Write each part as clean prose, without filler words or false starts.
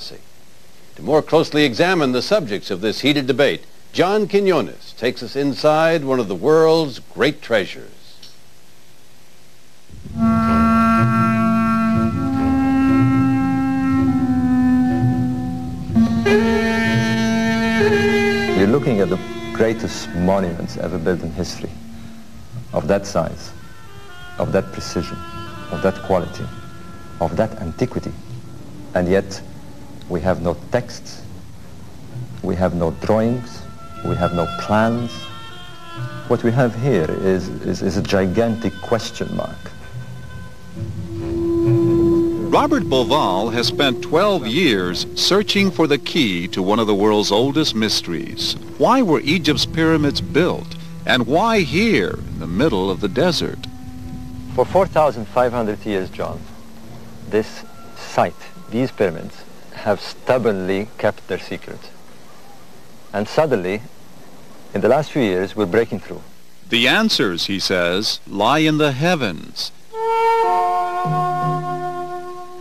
papacy. To more closely examine the subjects of this heated debate, John Quinces takes us inside one of the world's great treasures. You're looking at the greatest monuments ever built in history, of that size, of that precision, of that quality, of that antiquity, and yet we have no texts, we have no drawings, we have no plans. What we have here is a gigantic question mark. Robert Bauval has spent 12 years searching for the key to one of the world's oldest mysteries. Why were Egypt's pyramids built? And why here, in the middle of the desert? For 4,500 years, John, this site, these pyramids, have stubbornly kept their secret. And suddenly, in the last few years, we're breaking through. The answers, he says, lie in the heavens.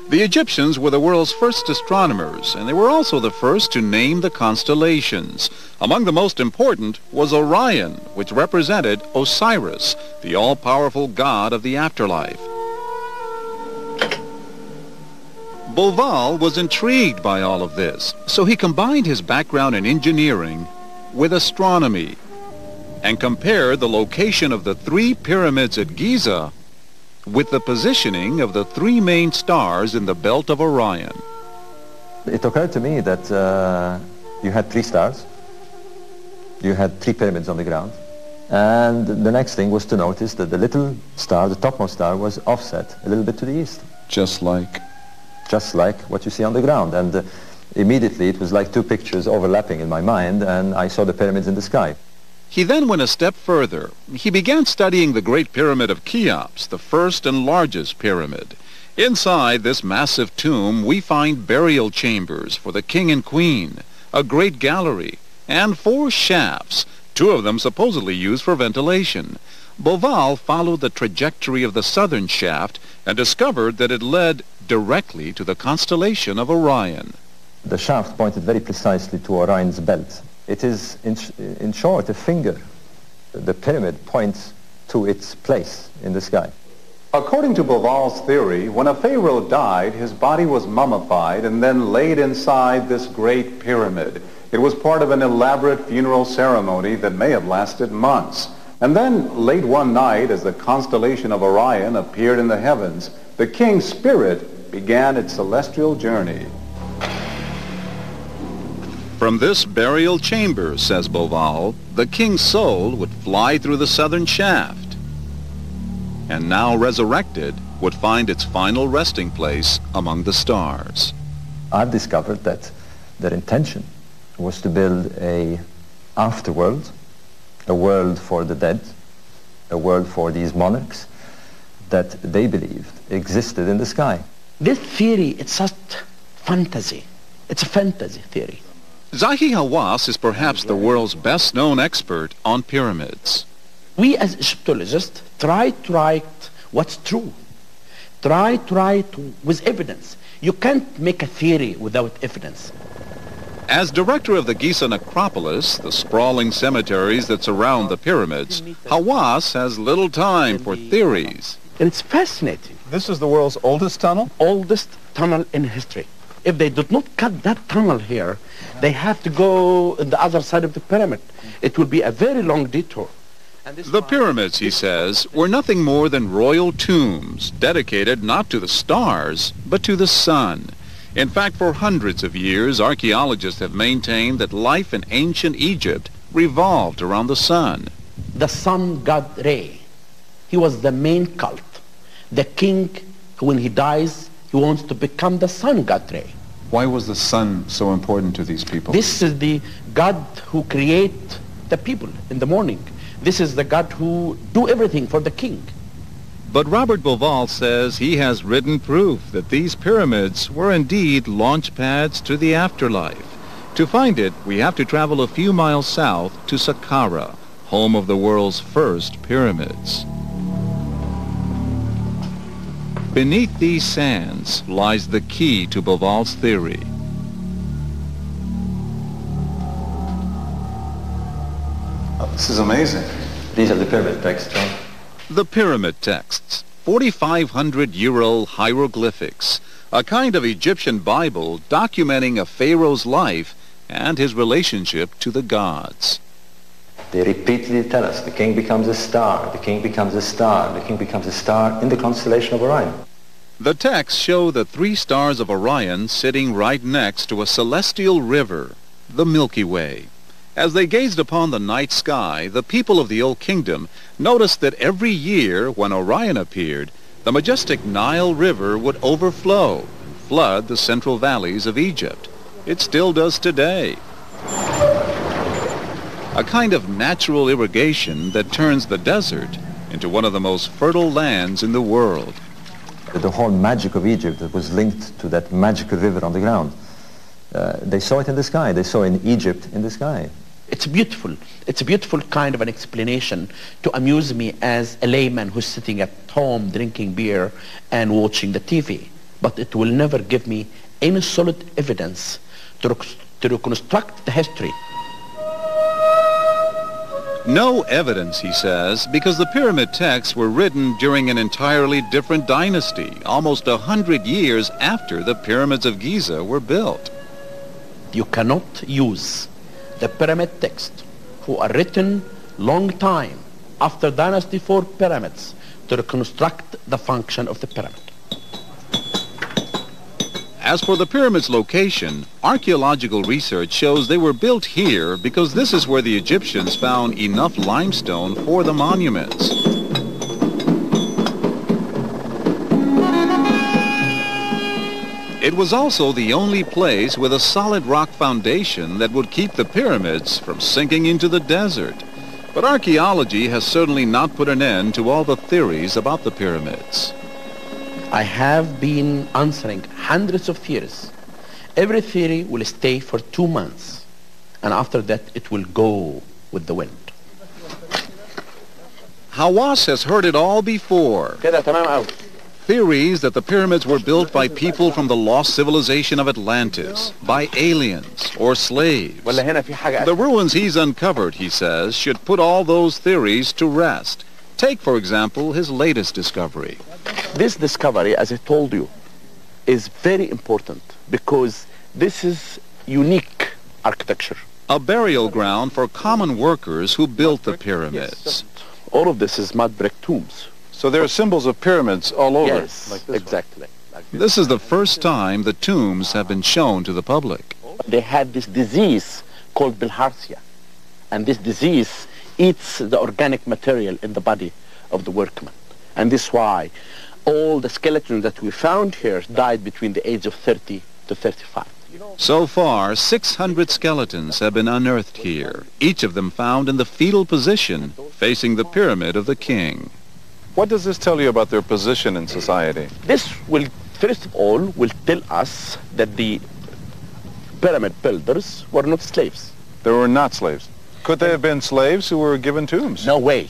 The Egyptians were the world's first astronomers, and they were also the first to name the constellations. Among the most important was Orion, which represented Osiris, the all-powerful god of the afterlife. Bauval was intrigued by all of this, so he combined his background in engineering with astronomy and compared the location of the three pyramids at Giza with the positioning of the three main stars in the belt of Orion. It occurred to me that you had three stars, you had three pyramids on the ground, and the next thing was to notice that the little star, the topmost star, was offset a little bit to the east. Just like what you see on the ground. And immediately it was like two pictures overlapping in my mind, and I saw the pyramids in the sky. He then went a step further. He began studying the Great Pyramid of Cheops, the first and largest pyramid. Inside this massive tomb, we find burial chambers for the king and queen, a great gallery, and four shafts, two of them supposedly used for ventilation. Bauval followed the trajectory of the southern shaft and discovered that it led directly to the constellation of Orion. The shaft pointed very precisely to Orion's belt. It is, in short, a finger. The pyramid points to its place in the sky. According to Bauval's theory, when a pharaoh died, his body was mummified and then laid inside this great pyramid. It was part of an elaborate funeral ceremony that may have lasted months. And then, late one night, as the constellation of Orion appeared in the heavens, the king's spirit began its celestial journey. From this burial chamber, says Bauval, the king's soul would fly through the southern shaft, and now resurrected, would find its final resting place among the stars. I've discovered that their intention was to build an afterworld, a world for the dead, a world for these monarchs that they believed existed in the sky. This theory, it's just fantasy. It's a fantasy theory. Zahi Hawass is perhaps the world's best-known expert on pyramids. We as Egyptologists try to write what's true. Try to write with evidence. You can't make a theory without evidence. As director of the Giza Necropolis, the sprawling cemeteries that surround the pyramids, Hawass has little time for theories. And it's fascinating. This is the world's oldest tunnel? Oldest tunnel in history. If they did not cut that tunnel here, they have to go on the other side of the pyramid. It would be a very long detour. The pyramids, he says, were nothing more than royal tombs, dedicated not to the stars, but to the sun. In fact, for hundreds of years, archaeologists have maintained that life in ancient Egypt revolved around the sun. The sun god Re, he was the main cult. The king, when he dies, he wants to become the sun god Re. Why was the sun so important to these people? This is the god who creates the people in the morning. This is the god who do everything for the king. But Robert Bauval says he has written proof that these pyramids were indeed launch pads to the afterlife. To find it, we have to travel a few miles south to Saqqara, home of the world's first pyramids. Beneath these sands lies the key to Bauval's theory. Oh, this is amazing. These are the pyramid texts, John. The pyramid texts, 4,500-year-old hieroglyphics, a kind of Egyptian Bible documenting a pharaoh's life and his relationship to the gods. They repeatedly tell us the king becomes a star, the king becomes a star, the king becomes a star in the constellation of Orion. The texts show the three stars of Orion sitting right next to a celestial river, the Milky Way. As they gazed upon the night sky, the people of the Old Kingdom noticed that every year when Orion appeared, the majestic Nile River would overflow and flood the central valleys of Egypt. It still does today. A kind of natural irrigation that turns the desert into one of the most fertile lands in the world. The whole magic of Egypt that was linked to that magical river on the ground. They saw it in the sky. They saw in Egypt in the sky. It's beautiful. It's a beautiful kind of an explanation to amuse me as a layman who's sitting at home drinking beer and watching the TV. But it will never give me any solid evidence to reconstruct the history. No evidence, he says, because the pyramid texts were written during an entirely different dynasty, almost 100 years after the pyramids of Giza were built. You cannot use the pyramid texts, who are written long time after Dynasty 4 pyramids, to reconstruct the function of the pyramid. As for the pyramid's location, archaeological research shows they were built here because this is where the Egyptians found enough limestone for the monuments. It was also the only place with a solid rock foundation that would keep the pyramids from sinking into the desert. But archaeology has certainly not put an end to all the theories about the pyramids. I have been answering hundreds of theories. Every theory will stay for 2 months, and after that it will go with the wind. Hawass has heard it all before. Theories that the pyramids were built by people from the lost civilization of Atlantis, by aliens or slaves. The ruins he's uncovered, he says, should put all those theories to rest. Take, for example, his latest discovery. This discovery, as I told you, is very important because this is unique architecture. A burial ground for common workers who built the pyramids. Yes. All of this is mud brick tombs. So there are symbols of pyramids all over. Yes, like this exactly. Like this is the first time the tombs have been shown to the public. They had this disease called bilharzia, and this disease eats the organic material in the body of the workman. And this is why all the skeletons that we found here died between the age of 30 to 35. So far, 600 skeletons have been unearthed here, each of them found in the fetal position, facing the pyramid of the king. What does this tell you about their position in society? This will, first of all, will tell us that the pyramid builders were not slaves. They were not slaves. Could they have been slaves who were given tombs? No way.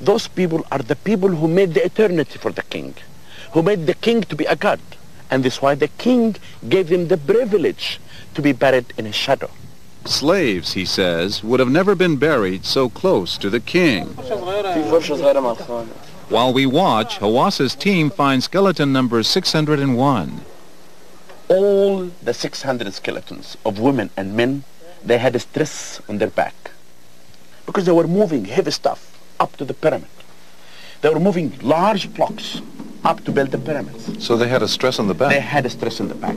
Those people are the people who made the eternity for the king, who made the king to be a god. And this is why the king gave him the privilege to be buried in his shadow. Slaves, he says, would have never been buried so close to the king. While we watch, Hawass's team finds skeleton number 601. All the 600 skeletons of women and men, they had a stress on their back because they were moving heavy stuff up to the pyramid. They were moving large blocks up to build the pyramids. So they had a stress on the back? They had a stress on the back.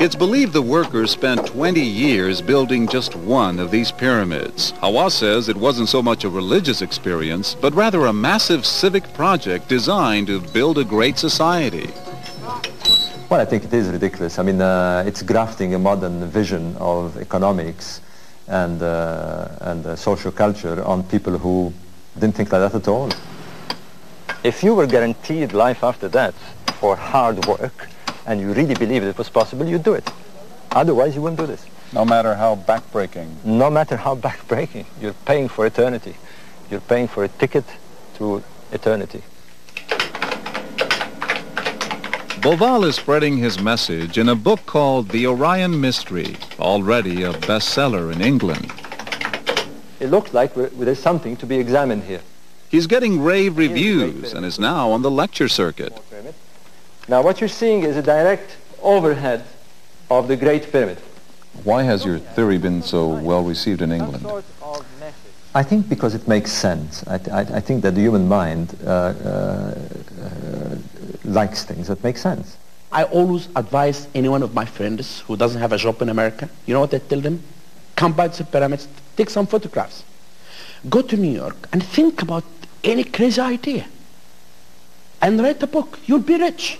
It's believed the workers spent 20 years building just one of these pyramids. Hawass says it wasn't so much a religious experience, but rather a massive civic project designed to build a great society. Well, I think it is ridiculous. I mean, it's grafting a modern vision of economics and social culture on people who didn't think like that at all. If you were guaranteed life after that for hard work, and you really believed it was possible, you'd do it. Otherwise, you wouldn't do this. No matter how backbreaking. No matter how backbreaking. You're paying for eternity. You're paying for a ticket to eternity. Bauval is spreading his message in a book called The Orion Mystery, already a bestseller in England. It looks like there's something to be examined here. He's getting rave reviews and is now on the lecture circuit. Now what you're seeing is a direct overhead of the Great Pyramid. Why has your theory been so well received in England? I think because it makes sense. I think that the human mind likes things that make sense. I always advise any one of my friends who doesn't have a job in America, you know what I tell them? Come by to the pyramids, take some photographs. Go to New York and think about any crazy idea. And write a book. You'll be rich.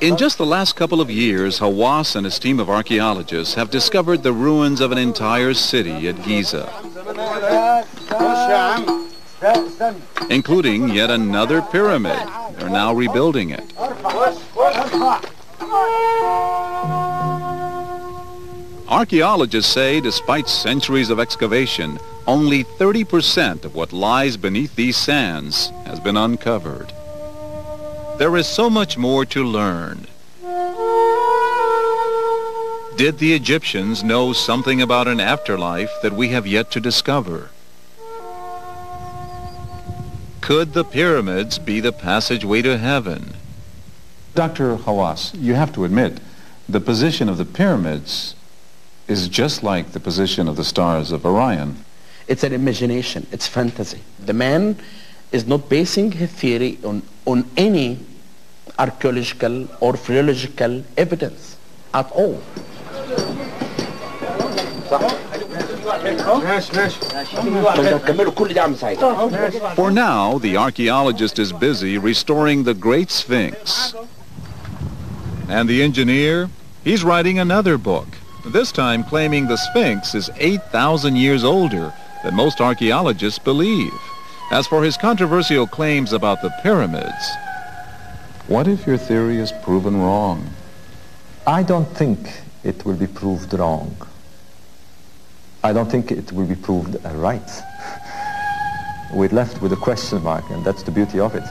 In just the last couple of years, Hawass and his team of archaeologists have discovered the ruins of an entire city at Giza, including yet another pyramid. They're now rebuilding it. Archaeologists say, despite centuries of excavation, only 30% of what lies beneath these sands has been uncovered. There is so much more to learn. Did the Egyptians know something about an afterlife that we have yet to discover? Could the pyramids be the passageway to heaven? Dr. Hawass, you have to admit, the position of the pyramids is just like the position of the stars of Orion. It's an imagination, it's fantasy. The man is not basing his theory on any archaeological or philological evidence at all. For now, the archaeologist is busy restoring the Great Sphinx. And the engineer, he's writing another book, this time claiming the Sphinx is 8,000 years older than most archaeologists believe. As for his controversial claims about the pyramids, what if your theory is proven wrong? I don't think it will be proved wrong. I don't think it will be proved right. We're left with a question mark, and that's the beauty of it.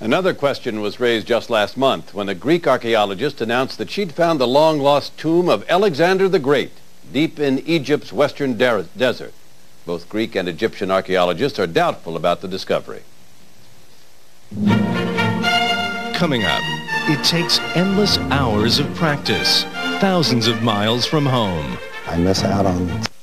Another question was raised just last month when a Greek archaeologist announced that she'd found the long-lost tomb of Alexander the Great, deep in Egypt's western desert. Both Greek and Egyptian archaeologists are doubtful about the discovery. Coming up, it takes endless hours of practice, thousands of miles from home. I miss out on